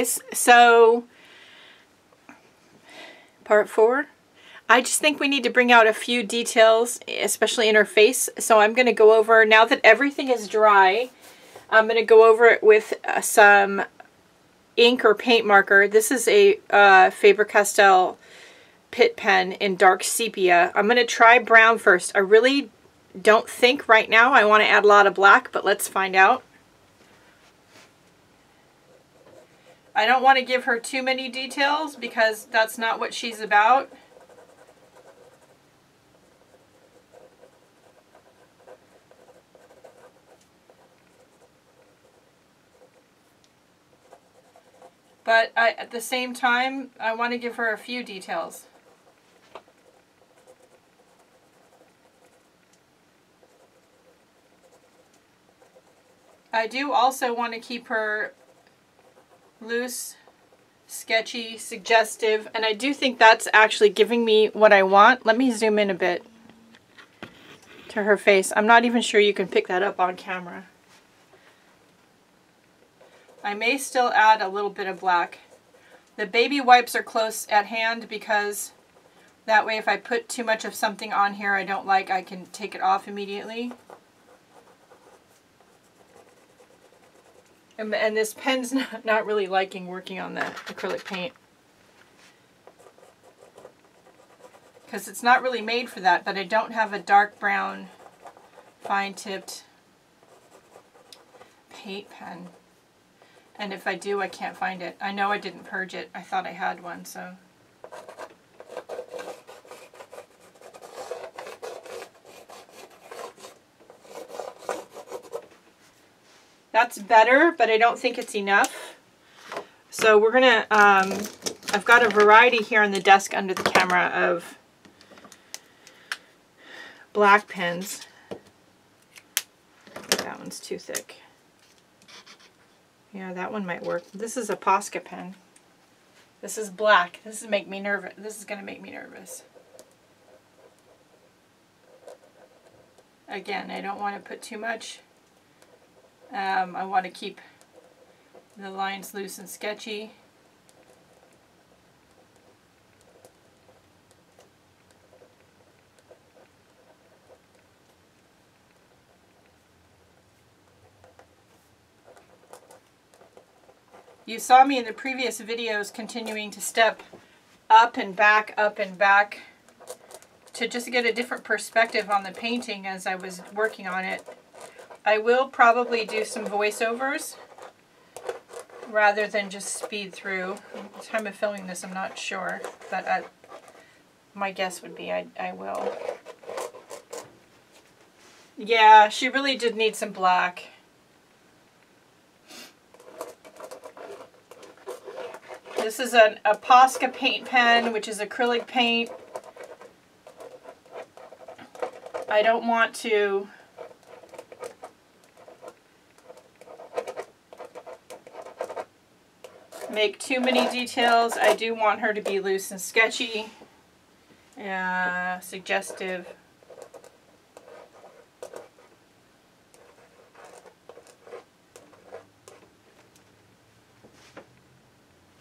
guys. So part 4, I just think we need to bring out a few details, especially in her face. So I'm going to go over, now that everything is dry, I'm going to go over it with some ink or paint marker. This is a Faber-Castell pit pen in dark sepia. I'm going to try brown first. I really don't think right now I want to add a lot of black, but let's find out. I don't want to give her too many details because that's not what she's about. But at the same time, I want to give her a few details. I do also want to keep her loose, sketchy, suggestive, and I do think that's actually giving me what I want. Let me zoom in a bit to her face. I'm not even sure you can pick that up on camera. I may still add a little bit of black. The baby wipes are close at hand because that way if I put too much of something on here I don't like, I can take it off immediately. And this pen's not really liking working on the acrylic paint because it's not really made for that, but I don't have a dark brown fine-tipped paint pen. And if I do, I can't find it. I know I didn't purge it. I thought I had one, so. That's better, but I don't think it's enough. So we're gonna, I've got a variety here on the desk under the camera of black pens. That one's too thick. Yeah, that one might work. This is a Posca pen. This is black. This is make me nervous. This is going to make me nervous. Again, I don't want to put too much. I want to keep the lines loose and sketchy. You saw me in the previous videos continuing to step up and back to just get a different perspective on the painting as I was working on it. I will probably do some voiceovers rather than just speed through. At the time of filming this, I'm not sure, but my guess would be I will. Yeah, she really did need some black. This is a Posca paint pen, which is acrylic paint. I don't want to make too many details. I do want her to be loose and sketchy, suggestive.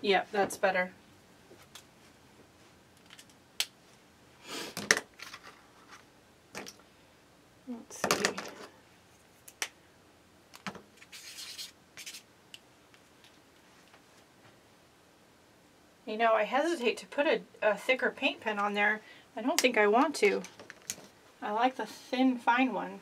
Yeah, that's better. Let's see. You know, I hesitate to put a thicker paint pen on there. I don't think I want to. I like the thin, fine one.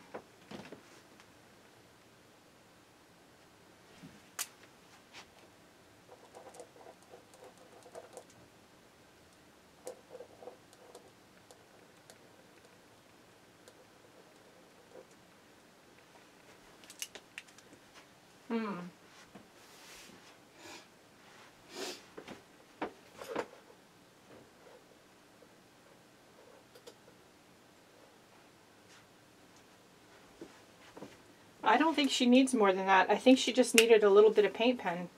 I don't think she needs more than that. I think she just needed a little bit of paint pen,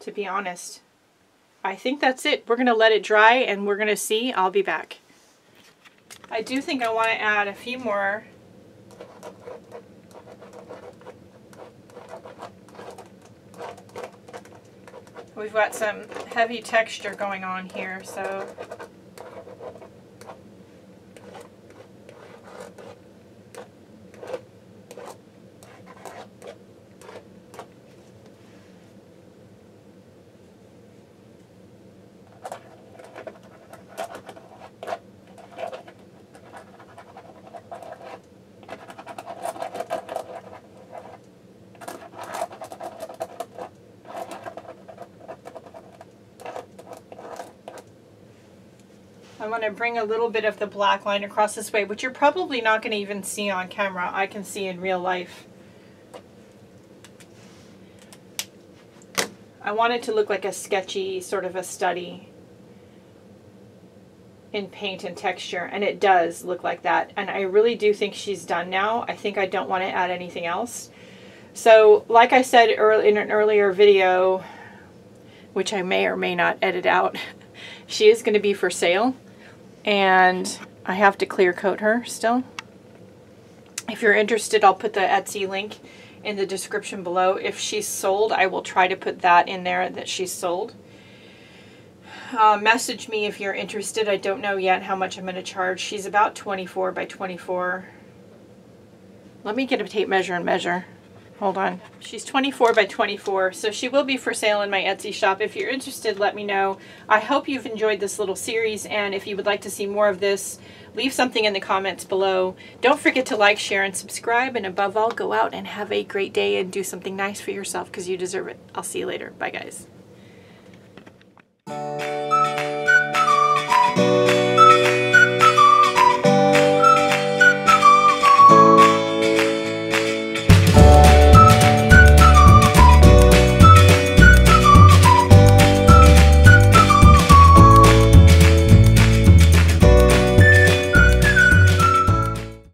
to be honest. I think that's it. We're going to let it dry and we're going to see. I'll be back. I do think I want to add a few more. We've got some heavy texture going on here, so I want to bring a little bit of the black line across this way, which you're probably not going to even see on camera. I can see in real life. I want it to look like a sketchy sort of a study in paint and texture, and it does look like that. And I really do think she's done now. I think I don't want to add anything else. So like I said in an earlier video, which I may or may not edit out, she is going to be for sale. And I have to clear coat her still. If you're interested, I'll put the Etsy link in the description below. If she's sold, I will try to put that in there that she's sold. Message me if you're interested. I don't know yet how much I'm going to charge. She's about 24 by 24. Let me get a tape measure and measure. Hold on. She's 24 by 24, so she will be for sale in my Etsy shop. If you're interested, let me know. I hope you've enjoyed this little series, and if you would like to see more of this, leave something in the comments below. Don't forget to like, share, and subscribe, and above all, go out and have a great day and do something nice for yourself because you deserve it. I'll see you later. Bye, guys.